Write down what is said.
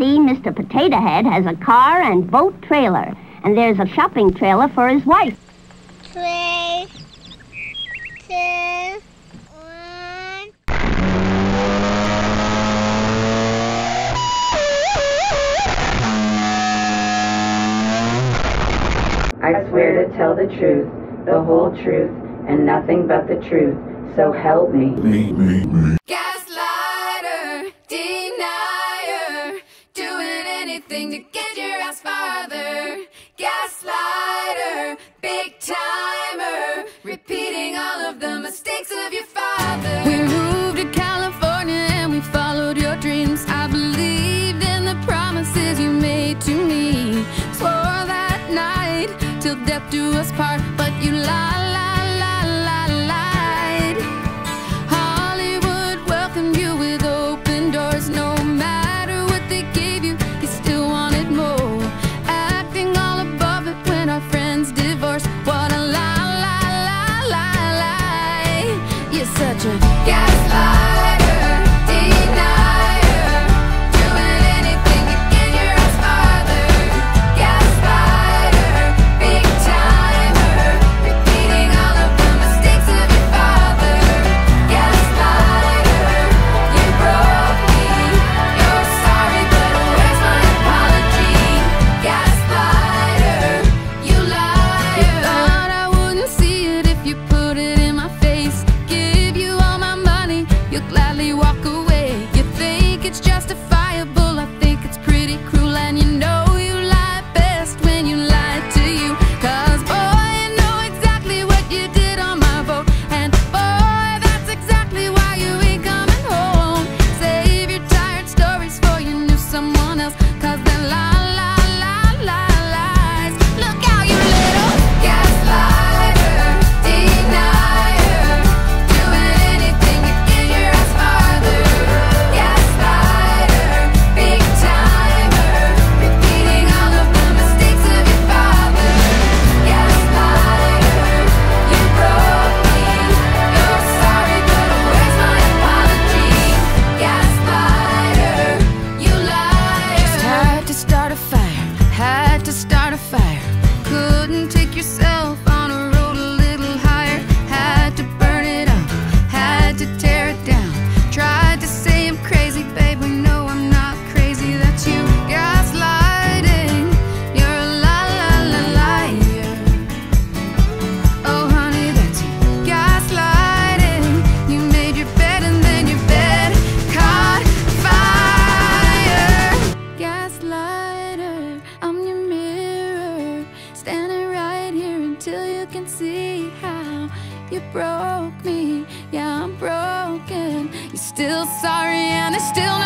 see, Mr. Potato Head has a car and boat trailer, and there's a shopping trailer for his wife. 3, 2, 1... I swear to tell the truth, the whole truth, and nothing but the truth, so help me. Gaslighter, denier, doing anything to get your ass farther. Gaslighter, big timer, repeating all of the mistakes of your father. We moved to California and we followed your dreams. I believed in the promises you made to me. Swore that night till death do us part, but you lied. Hollywood welcomed you with open doors. No matter what they gave you, you still wanted more. Acting all above it when our friends divorced. What a lie. You're such a gaslighter. You broke me, yeah, I'm broken. You're still sorry and it's still